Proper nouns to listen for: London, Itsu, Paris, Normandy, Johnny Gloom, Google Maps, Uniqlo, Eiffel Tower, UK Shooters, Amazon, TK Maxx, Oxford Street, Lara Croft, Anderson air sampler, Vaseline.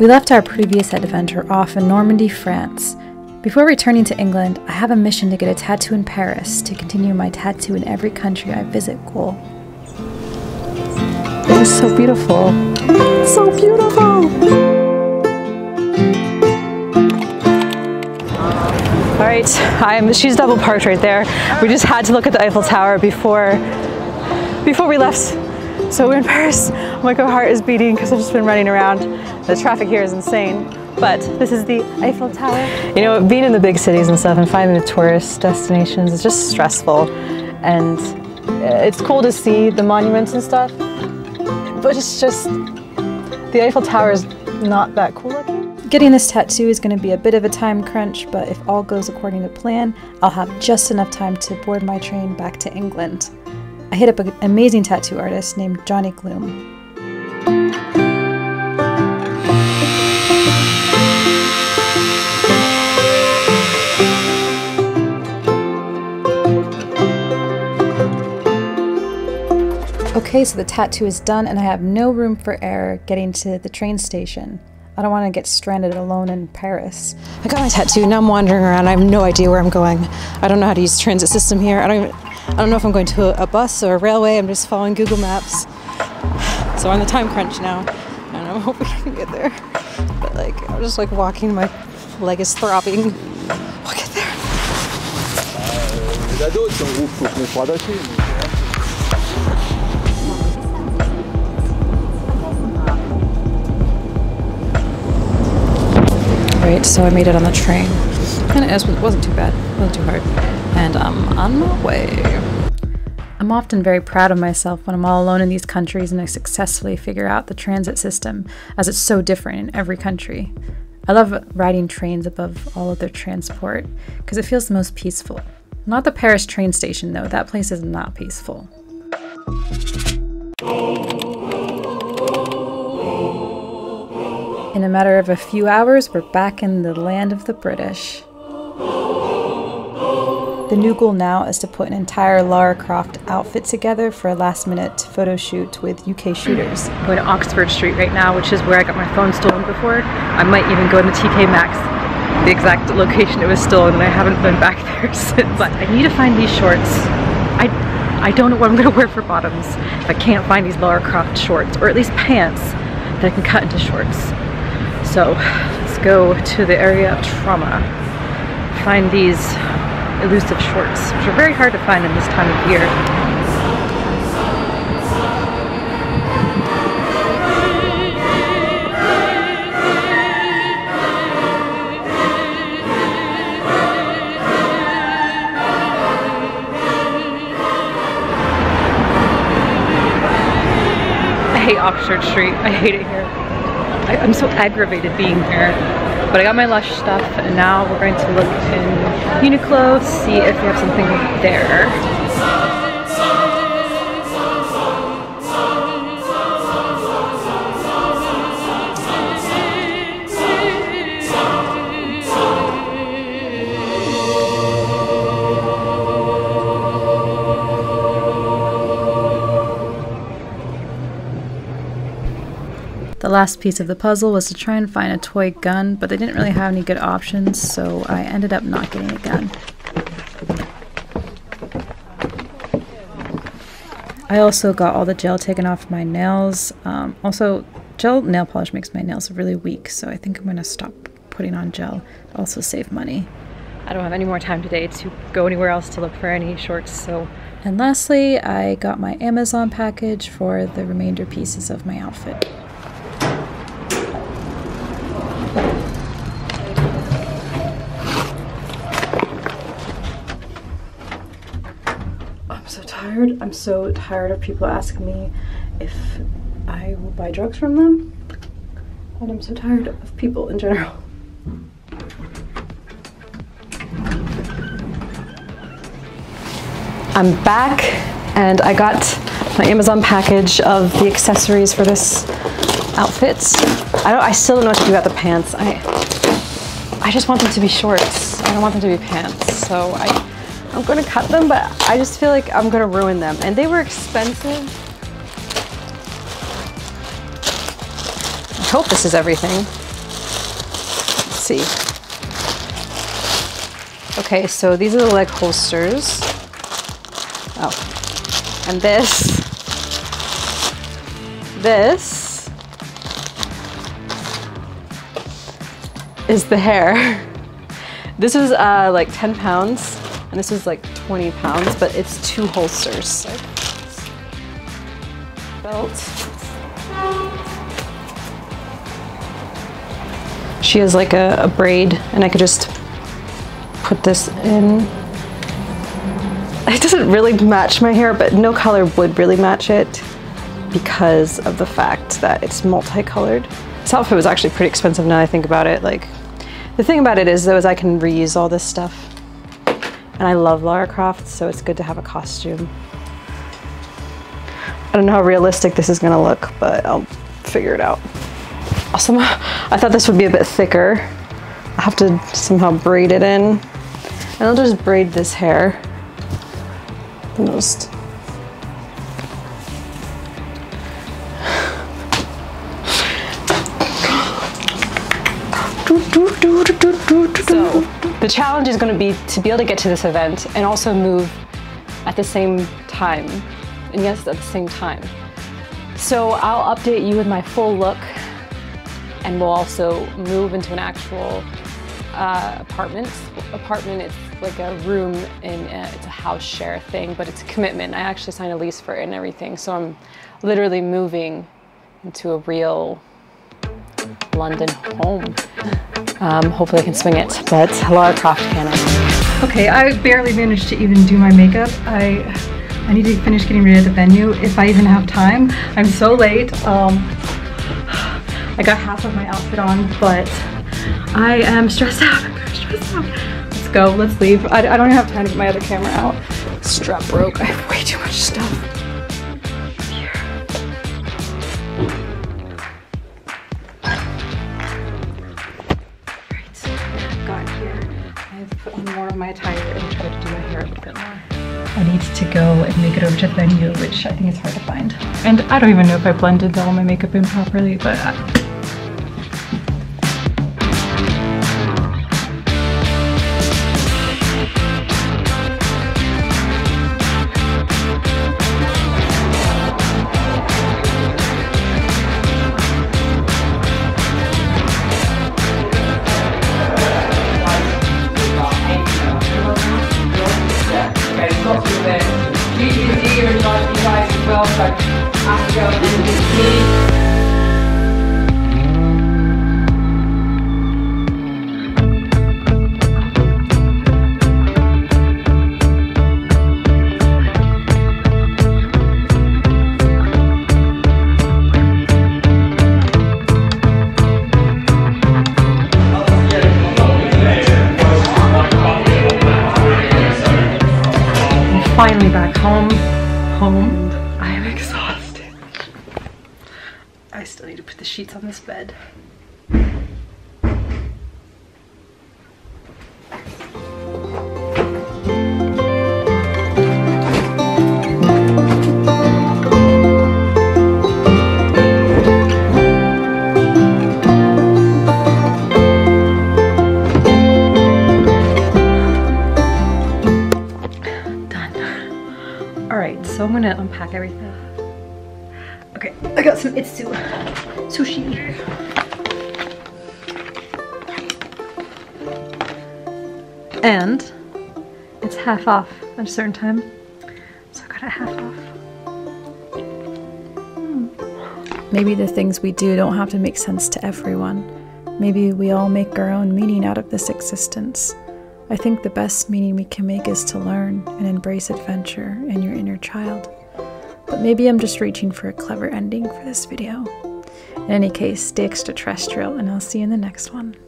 We left our previous adventure off in Normandy, France. Before returning to England, I have a mission to get a tattoo in Paris to continue my tattoo in every country I visit goal. This is so beautiful. It's so beautiful! Alright, she's double parked right there. We just had to look at the Eiffel Tower before we left. So we're in Paris. My heart is beating because I've just been running around. The traffic here is insane. But this is the Eiffel Tower. You know, being in the big cities and stuff and finding the tourist destinations is just stressful. And it's cool to see the monuments and stuff, but it's just, the Eiffel Tower is not that cool looking. Getting this tattoo is going to be a bit of a time crunch, but if all goes according to plan, I'll have just enough time to board my train back to England. I hit up an amazing tattoo artist named Johnny Gloom. Okay, so the tattoo is done and I have no room for error getting to the train station. I don't want to get stranded alone in Paris. I got my tattoo, now I'm wandering around, I have no idea where I'm going. I don't know how to use the transit system here. I don't know if I'm going to a bus or a railway. I'm just following Google Maps. So we're on the time crunch now, and I'm hoping I can get there. But like, I'm just like walking, my leg is throbbing. We'll get there. Alright, so I made it on the train. And it wasn't too bad, it wasn't too hard. And I'm on my way. I'm often very proud of myself when I'm all alone in these countries and I successfully figure out the transit system, as it's so different in every country. I love riding trains above all other transport because it feels the most peaceful. Not the Paris train station though, that place is not peaceful. In a matter of a few hours, we're back in the land of the British. The new goal now is to put an entire Lara Croft outfit together for a last-minute photo shoot with UK shooters. I'm going to Oxford Street right now, which is where I got my phone stolen before. I might even go to TK Maxx, the exact location it was stolen, and I haven't been back there since. But I need to find these shorts. I don't know what I'm going to wear for bottoms if I can't find these Lara Croft shorts, or at least pants that I can cut into shorts. So let's go to the area of trauma. Find these elusive shorts, which are very hard to find in this time of year. I hate Oxford Street. I hate it here. I'm so aggravated being here. But I got my Lush stuff, and now we're going to look in Uniqlo, see if we have something there. The last piece of the puzzle was to try and find a toy gun, but they didn't really have any good options, so I ended up not getting a gun. I also got all the gel taken off my nails. Also, gel nail polish makes my nails really weak, so I think I'm going to stop putting on gel. Also save money. I don't have any more time today to go anywhere else to look for any shorts, so... And lastly, I got my Amazon package for the remainder pieces of my outfit. I'm so tired of people asking me if I will buy drugs from them, and I'm so tired of people in general. I'm back, and I got my Amazon package of the accessories for this outfit. I still don't know what to do about the pants. I just want them to be shorts. I don't want them to be pants. So I'm gonna cut them, but I just feel like I'm gonna ruin them. And they were expensive. I hope this is everything. see. Okay, so these are the leg holsters. Oh, and this is the hair. This is like 10 pounds, and this is like 20 pounds, but it's 2 holsters. Belt. She has like a braid, and I could just put this in. It doesn't really match my hair, but no color would really match it because of the fact that it's multicolored. This outfit was actually pretty expensive now that I think about it. Like, the thing about it is though, is I can reuse all this stuff. And I love Lara Croft, so it's good to have a costume. I don't know how realistic this is gonna look, but I'll figure it out. Awesome. I thought this would be a bit thicker. I have to somehow braid it in. And I'll just braid this hair. And just... So, the challenge is going to be able to get to this event and also move at the same time. And yes, at the same time. So I'll update you with my full look, and we'll also move into an actual apartment. Apartment, it's like a room in a, it's a house share thing, but it's a commitment. I actually signed a lease for it and everything. So I'm literally moving into a real London home. Hopefully I can swing it, but Lara Croft can I? Okay, I barely managed to even do my makeup. I need to finish getting ready at the venue, if I even have time. I'm so late. I got half of my outfit on, but I am stressed out. I'm very stressed out. Let's go, let's leave. I don't even have time to get my other camera out. Strap broke, I have way too much stuff. My attire and try to do my hair a little bit more. I need to go and make it over to the venue, which I think is hard to find. And I don't even know if I blended all my makeup in properly, but finally back home. I am exhausted. I still need to put the sheets on this bed. So I'm gonna unpack everything. Okay, I got some Itsu sushi. And it's half off at a certain time. So I got it half off. Maybe the things we do don't have to make sense to everyone. Maybe we all make our own meaning out of this existence. I think the best meaning we can make is to learn and embrace adventure and your inner child. But maybe I'm just reaching for a clever ending for this video. In any case, stay extraterrestrial and I'll see you in the next one.